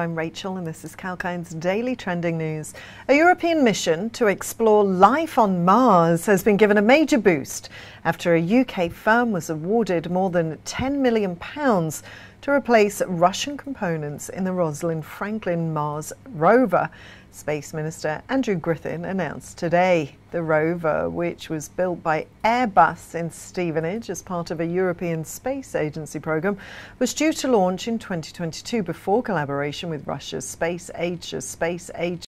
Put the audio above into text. I'm Rachel and this is Calkine's Daily Trending News. A European mission to explore life on Mars has been given a major boost after a UK firm was awarded more than £10 million to replace Russian components in the Rosalind Franklin Mars Rover. Space Minister Andrew Griffith announced today. The rover, which was built by Airbus in Stevenage as part of a European Space Agency program, was due to launch in 2022 before collaboration with Russia's Space Agency.